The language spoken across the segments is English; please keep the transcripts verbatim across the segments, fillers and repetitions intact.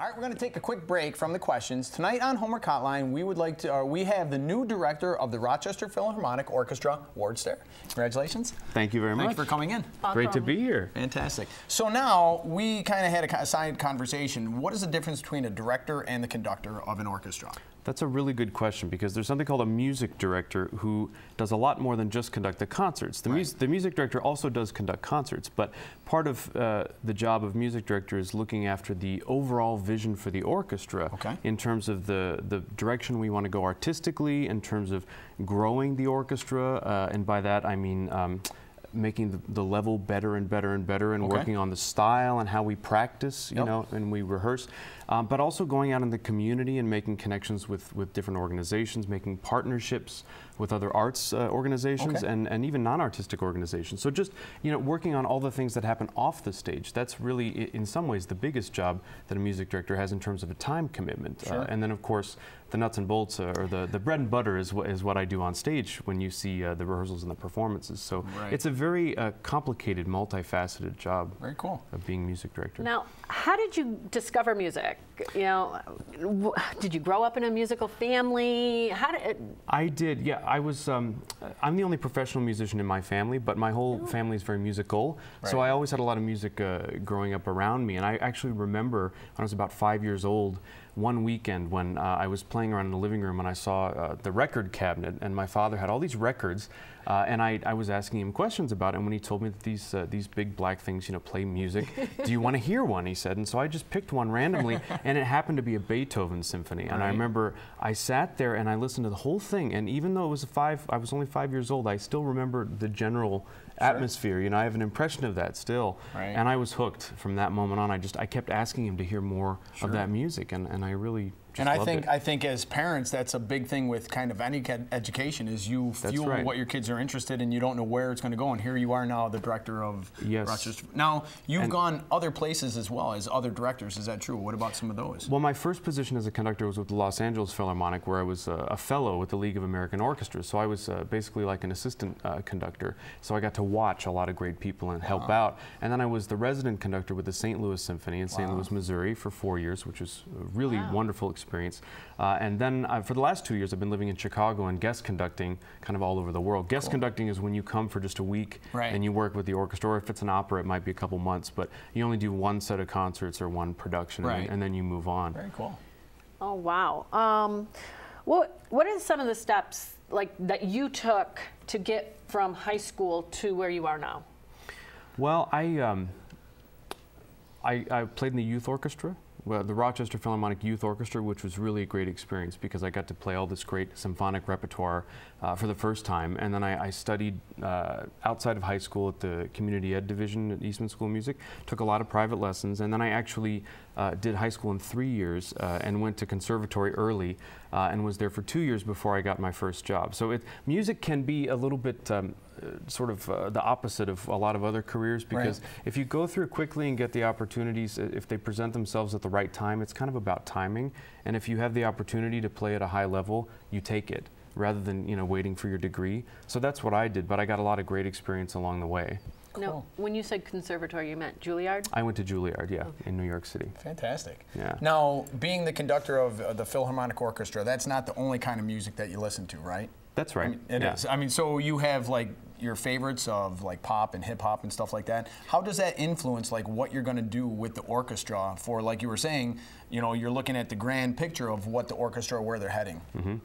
All right, we're going to take a quick break from the questions. Tonight on Homework Hotline, we would like to, uh, we have the new director of the Rochester Philharmonic Orchestra, Ward Stare. Congratulations. Thank you very much. Thank you for coming in. Awesome. Great to be here. Fantastic. So now we kind of had a side conversation. What is the difference between a director and the conductor of an orchestra? That's a really good question, because there's something called a music director who does a lot more than just conduct the concerts. The, right. mus the music director also does conduct concerts, but part of uh, the job of music director is looking after the overall vision for the orchestra, okay. in terms of the, the direction we want to go artistically, in terms of growing the orchestra, uh, and by that I mean um, making the, the level better and better and better, and okay. working on the style and how we practice, you yep. know, and we rehearse, um, but also going out in the community and making connections with, with different organizations, making partnerships with other arts uh, organizations, okay. and, and even non-artistic organizations. So just, you know, working on all the things that happen off the stage. That's really, in some ways, the biggest job that a music director has in terms of a time commitment. Sure. Uh, and then, of course, the nuts and bolts, uh, or the, the bread and butter is, wh is what I do on stage when you see uh, the rehearsals and the performances. So right. it's a very uh, complicated, multifaceted job. Very cool. Of being music director. Now, how did you discover music? You know, w did you grow up in a musical family? How did it I did, yeah. I was, um, I'm the only professional musician in my family, but my whole family is very musical, right. so I always had a lot of music uh, growing up around me, and I actually remember when I was about five years old, one weekend when uh, I was playing around in the living room and I saw uh, the record cabinet, and my father had all these records, uh, and I, I was asking him questions about it, and when he told me that these, uh, these big black things, you know, play music, do you want to hear one, he said, and so I just picked one randomly, and it happened to be a Beethoven symphony, right. and I remember I sat there and I listened to the whole thing, and even though it was Five, I was only five years old, I still remember the general sure. atmosphere, you know, I have an impression of that still, right. and I was hooked from that moment on. I just, I kept asking him to hear more sure. of that music, and, and I really just and I think, it. I think as parents, that's a big thing with kind of any education, is you fuel right. what your kids are interested in, you don't know where it's going to go, and here you are now the director of yes. Rochester. Now, you've and gone other places as well as other directors, is that true? What about some of those? Well, my first position as a conductor was with the Los Angeles Philharmonic, where I was uh, a fellow with the League of American Orchestras, so I was uh, basically like an assistant uh, conductor, so I got to watch a lot of great people and help wow. out, and then I was the resident conductor with the Saint Louis Symphony in wow. Saint Louis, Missouri for four years, which is a really wow. wonderful experience. experience. Uh, and then uh, for the last two years, I've been living in Chicago and guest conducting kind of all over the world. Guest cool. conducting is when you come for just a week right. and you work with the orchestra, or if it's an opera, it might be a couple months, but you only do one set of concerts or one production, right. and, and then you move on. Very cool. Oh, wow. Um, what, what are some of the steps like that you took to get from high school to where you are now? Well, I, um, I, I played in the youth orchestra. Well, the Rochester Philharmonic Youth Orchestra, which was really a great experience because I got to play all this great symphonic repertoire uh, for the first time. And then I, I studied uh, outside of high school at the Community Ed Division at Eastman School of Music, took a lot of private lessons, and then I actually uh, did high school in three years uh, and went to conservatory early uh, and was there for two years before I got my first job. So it, music can be a little bit um, sort of uh, the opposite of a lot of other careers, because right. if you go through quickly and get the opportunities, if they present themselves at the right time, it's kind of about timing, and if you have the opportunity to play at a high level, you take it rather than, you know, waiting for your degree. So that's what I did, but I got a lot of great experience along the way. Cool. Now, when you said conservatory, you meant Juilliard? I went to Juilliard, yeah, okay. in New York City. Fantastic. Yeah. Now, being the conductor of uh, the Philharmonic Orchestra, that's not the only kind of music that you listen to, right? That's right. I mean, it yeah. is. I mean, so you have like your favorites of like pop and hip hop and stuff like that. How does that influence like what you're going to do with the orchestra for, like you were saying, you know, you're looking at the grand picture of what the orchestra, where they're heading? Mm-hmm.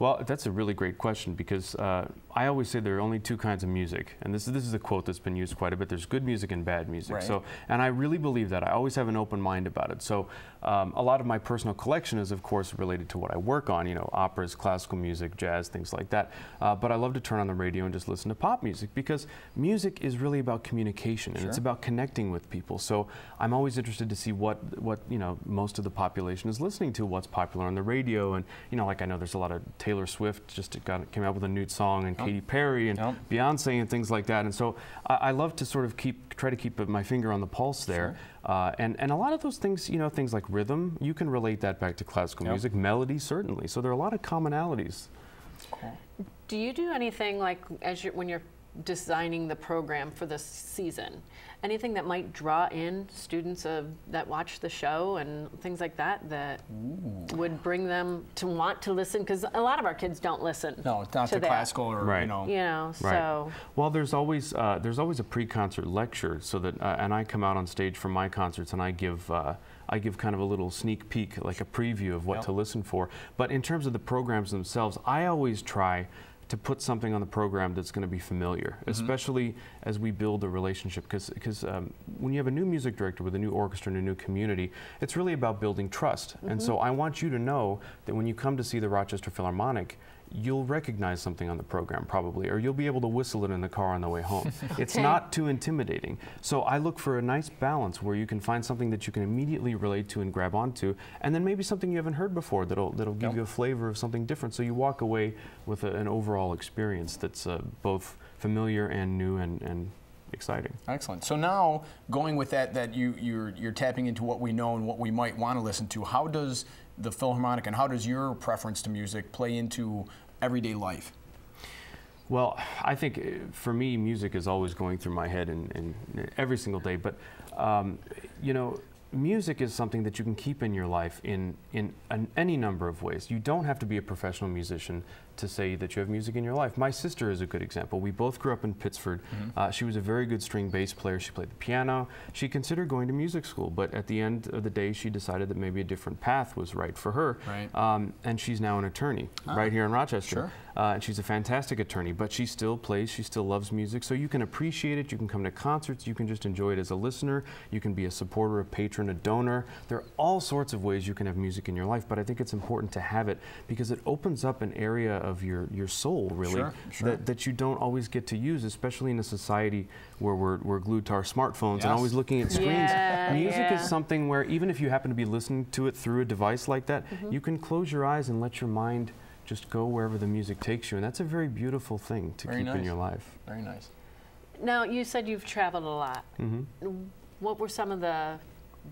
Well, that's a really great question, because uh, I always say there are only two kinds of music, and this is, this is a quote that's been used quite a bit. There's good music and bad music. Right. So, and I really believe that. I always have an open mind about it. So um, a lot of my personal collection is, of course, related to what I work on, you know, operas, classical music, jazz, things like that. Uh, but I love to turn on the radio and just listen to pop music, because music is really about communication, and sure. it's about connecting with people. So I'm always interested to see what, what, you know, most of the population is listening to, what's popular on the radio. And, you know, like I know there's a lot of Taylor Swift just got, came out with a new song, and yep. Katy Perry and yep. Beyonce and things like that. And so I, I love to sort of keep, try to keep my finger on the pulse there. Sure. Uh, and, and a lot of those things, you know, things like rhythm, you can relate that back to classical yep. music, melody certainly. So there are a lot of commonalities. Cool. Do you do anything like as you're, when you're designing the program for this season. Anything that might draw in students of, that watch the show and things like that that Ooh. Would bring them to want to listen, because a lot of our kids don't listen. No, it's not to the that. classical or right. you know. You know, right. so well, there's always uh, there's always a pre-concert lecture, so that uh, and I come out on stage from my concerts and I give. Uh, I give kind of a little sneak peek, like a preview of what yep. to listen for. But in terms of the programs themselves, I always try to put something on the program that's going to be familiar, mm-hmm. especially as we build a relationship. Because because um, when you have a new music director with a new orchestra and a new community, it's really about building trust. Mm-hmm. And so I want you to know that when you come to see the Rochester Philharmonic, you'll recognize something on the program probably, or you'll be able to whistle it in the car on the way home. Okay. It's not too intimidating. So I look for a nice balance where you can find something that you can immediately relate to and grab onto, and then maybe something you haven't heard before that'll, that'll give yep. you a flavor of something different, so you walk away with a, an overall experience that's uh, both familiar and new and, and exciting. Excellent. So now, going with that, that you, you're, you're tapping into what we know and what we might want to listen to, how does the Philharmonic and how does your preference to music play into everyday life? Well, I think for me, music is always going through my head and, and every single day, but um, you know, music is something that you can keep in your life in, in an, any number of ways. You don't have to be a professional musician to say that you have music in your life. My sister is a good example. We both grew up in Pittsford. Mm-hmm. uh, she was a very good string bass player. She played the piano. She considered going to music school, but at the end of the day, she decided that maybe a different path was right for her. Right. Um, and she's now an attorney ah. right here in Rochester. Sure. Uh, and she's a fantastic attorney, but she still plays, she still loves music, so you can appreciate it, you can come to concerts, you can just enjoy it as a listener, you can be a supporter, a patron, a donor. There are all sorts of ways you can have music in your life, but I think it's important to have it because it opens up an area of your, your soul, really, sure, sure. That, that you don't always get to use, especially in a society where we're, we're glued to our smartphones yes. and always looking at screens. Yeah, music yeah. is something where even if you happen to be listening to it through a device like that, mm-hmm. you can close your eyes and let your mind just go wherever the music takes you, and that's a very beautiful thing to very keep nice. in your life. Very nice. Now, you said you've traveled a lot. Mm-hmm. What were some of the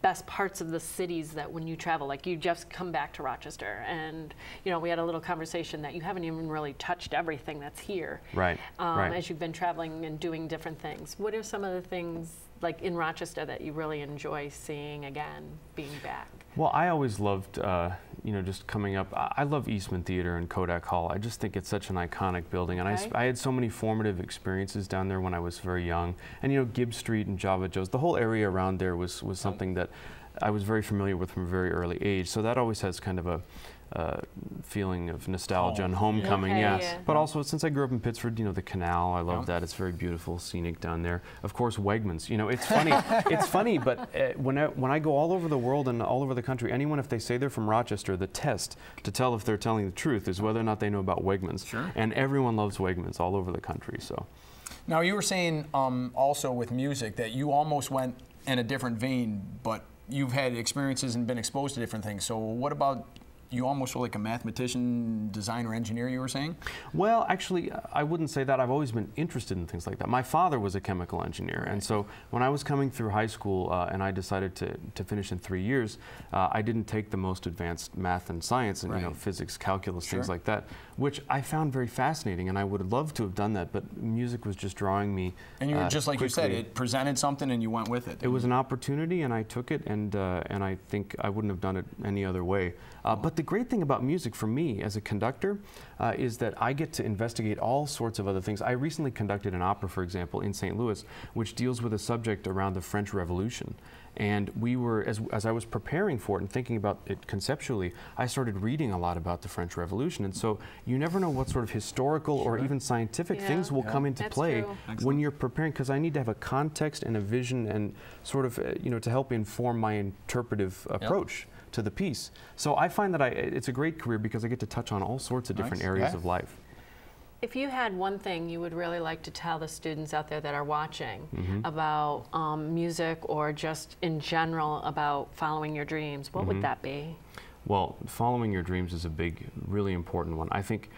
best parts of the cities that when you travel, like you just come back to Rochester, and you know, we had a little conversation that you haven't even really touched everything that's here. Right, um, right. As you've been traveling and doing different things. What are some of the things like in Rochester that you really enjoy seeing again, being back? Well, I always loved, uh, you know, just coming up, I love Eastman Theater and Kodak Hall. I just think it's such an iconic building. Okay. And I, I had so many formative experiences down there when I was very young. And, you know, Gibbs Street and Java Joe's, the whole area around there was, was something that I was very familiar with from a very early age. So that always has kind of a uh, feeling of nostalgia oh. and homecoming, okay, yeah. yeah. But also, since I grew up in Pittsford, you know, the canal, I love yeah. that. It's very beautiful, scenic down there. Of course, Wegmans, you know, it's funny. It's funny, but uh, when, I, when I go all over the world and all over the country, anyone, if they say they're from Rochester, the test to tell if they're telling the truth is whether or not they know about Wegmans. Sure. And everyone loves Wegmans all over the country, so. Now, you were saying um, also with music that you almost went in a different vein, but you've had experiences and been exposed to different things. So what about, you almost were like a mathematician, designer, engineer, you were saying? Well, actually, I wouldn't say that. I've always been interested in things like that. My father was a chemical engineer, right. and so when I was coming through high school uh, and I decided to, to finish in three years, uh, I didn't take the most advanced math and science and right. you know, physics, calculus, sure. things like that, which I found very fascinating, and I would love to have done that, but music was just drawing me. And you were uh, just like quickly. You said, it presented something and you went with it. It was an opportunity, and I took it, and, uh, and I think I wouldn't have done it any other way. Uh, but the great thing about music for me as a conductor uh, is that I get to investigate all sorts of other things. I recently conducted an opera, for example, in Saint Louis, which deals with a subject around the French Revolution. And we were, as, as I was preparing for it and thinking about it conceptually, I started reading a lot about the French Revolution. And so you never know what sort of historical sure. or even scientific yeah. things will yeah. come into That's play true. When you're preparing, because I need to have a context and a vision and sort of, uh, you know, to help inform my interpretive approach. Yep. to the piece. So I find that I, it's a great career because I get to touch on all sorts of nice. different areas yeah. of life. If you had one thing you would really like to tell the students out there that are watching mm-hmm. about um, music or just in general about following your dreams, what mm-hmm. would that be? Well, following your dreams is a big, really important one. I think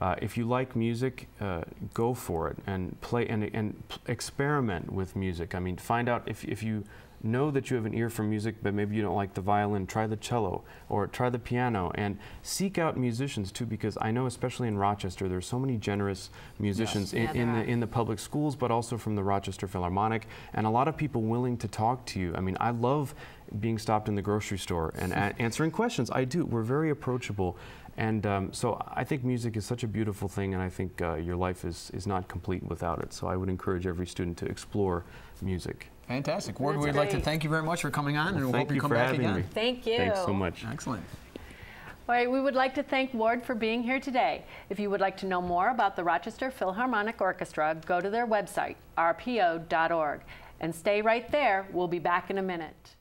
Uh, if you like music, uh, go for it and play and, and experiment with music. I mean, find out if, if you know that you have an ear for music, but maybe you don't like the violin, try the cello or try the piano, and seek out musicians too, because I know especially in Rochester there's so many generous musicians yes. in, yeah, in the in the public schools, but also from the Rochester Philharmonic, and a lot of people willing to talk to you. I mean, I love being stopped in the grocery store and a answering questions. I do. We're very approachable. And um, so I think music is such a beautiful thing, and I think uh, your life is, is not complete without it. So I would encourage every student to explore music. Fantastic. Ward, we'd like to thank you very much for coming on, well, and we hope you, you come back again. Me. Thank you. Thanks so much. Excellent. All right, we would like to thank Ward for being here today. If you would like to know more about the Rochester Philharmonic Orchestra, go to their website, R P O dot org. And stay right there. We'll be back in a minute.